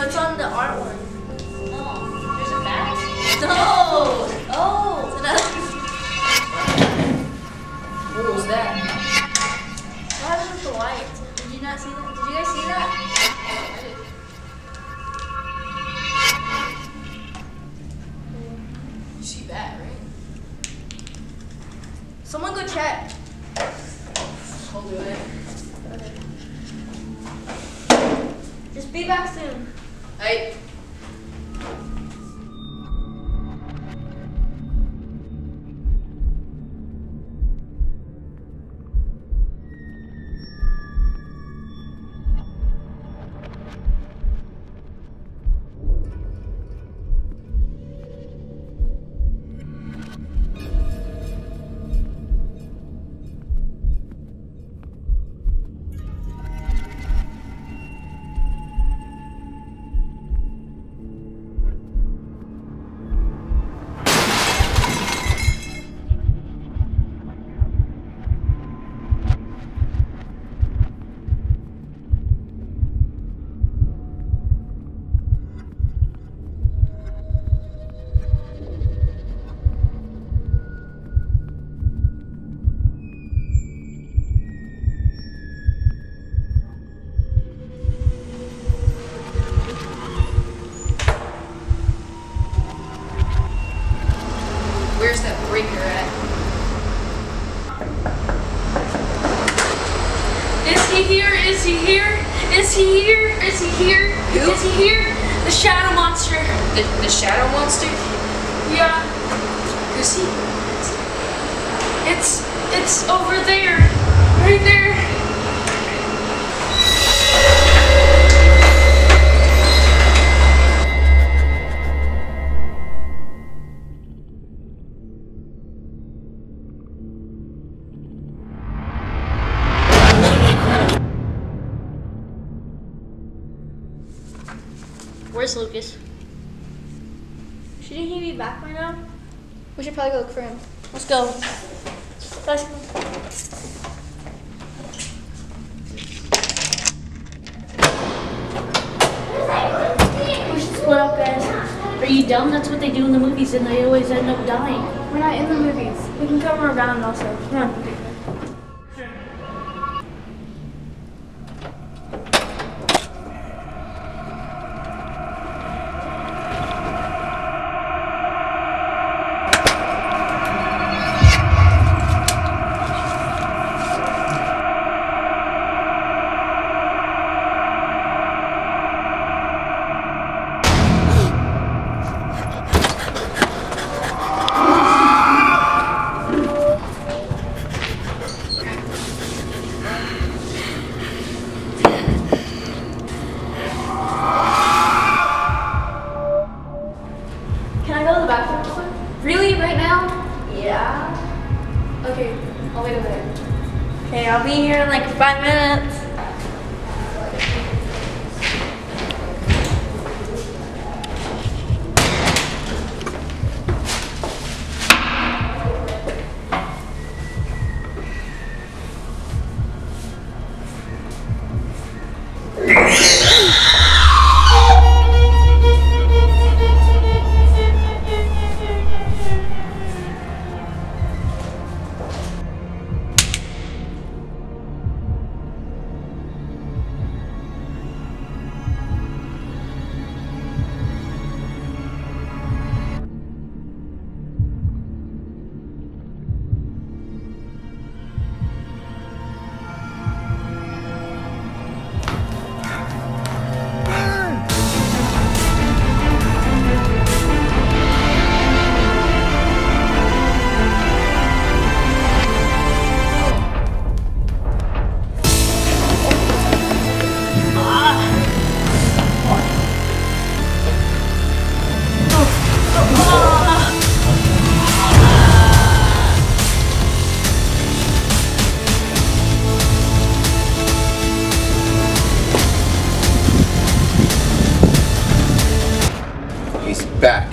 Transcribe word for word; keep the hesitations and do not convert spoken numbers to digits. No, it's on the art one. No, there's a bat. No. Oh. So that's... What was that? What happened with the white? Did you not see that? Did you guys see that? I didn't. You see that, right? Someone go check. I'll do it. Okay. Just be back soon. Hey. Where's that breaker at? Is he here? Is he here? Is he here? Is he here? Who? Is he here? The shadow monster. The, the shadow monster? Yeah. Who's he? It's, it's over there. Right there. Where's Lucas? Shouldn't he be back by now? We should probably go look for him. Let's go. Let's go. We should split up, guys. Are you dumb? That's what they do in the movies, and they always end up dying. We're not in the movies. We can come around also. Come on. I'll be here in like five minutes. Back.